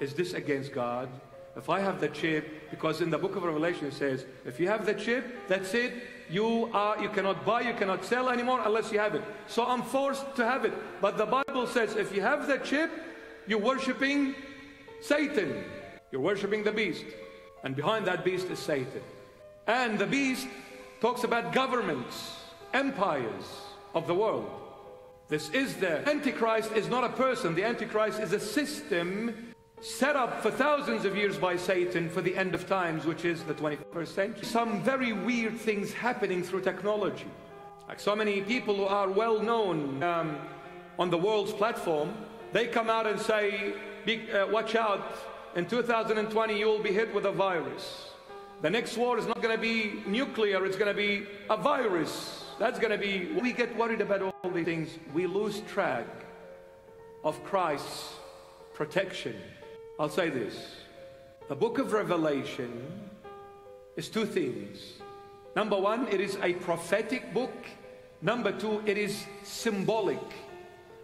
Is this against God? If I have the chip, because in the book of Revelation it says, if you have the chip, that's it. You cannot buy, you cannot sell anymore unless you have it. So I'm forced to have it. But the Bible says, if you have the chip, you're worshiping Satan. You're worshiping the beast. And behind that beast is Satan. And the beast talks about governments, empires of the world. This is the Antichrist is not a person. The Antichrist is a system set up for thousands of years by Satan for the end of times, which is the 21st century. Some very weird things happening through technology. Like so many people who are well known on the world's platform, they come out and say, watch out, in 2020 you will be hit with a virus. The next war is not going to be nuclear, it's going to be a virus. That's going to be, we get worried about all these things. We lose track of Christ's protection. I'll say this, the book of Revelation is two things. Number one, it is a prophetic book. Number two, it is symbolic.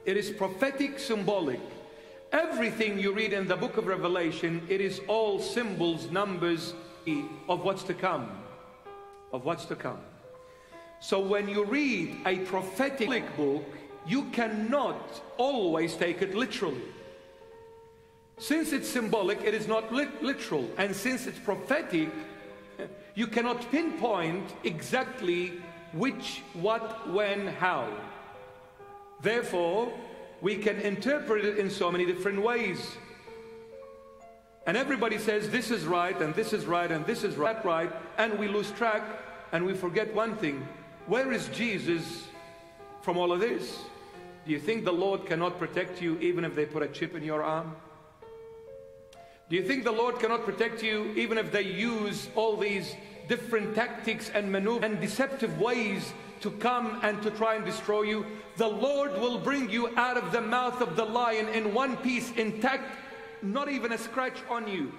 It is prophetic, symbolic. Everything you read in the book of Revelation, it is all symbols, numbers of what's to come, of what's to come. So when you read a prophetic book, you cannot always take it literally. Since it's symbolic, it is not literal. And since it's prophetic, you cannot pinpoint exactly which, what, when, how. Therefore, we can interpret it in so many different ways. And everybody says, this is right, and this is right, and this is right, and we lose track, and we forget one thing. Where is Jesus from all of this? Do you think the Lord cannot protect you even if they put a chip in your arm? Do you think the Lord cannot protect you even if they use all these different tactics and maneuvers and deceptive ways to come and to try and destroy you? The Lord will bring you out of the mouth of the lion in one piece, intact, not even a scratch on you.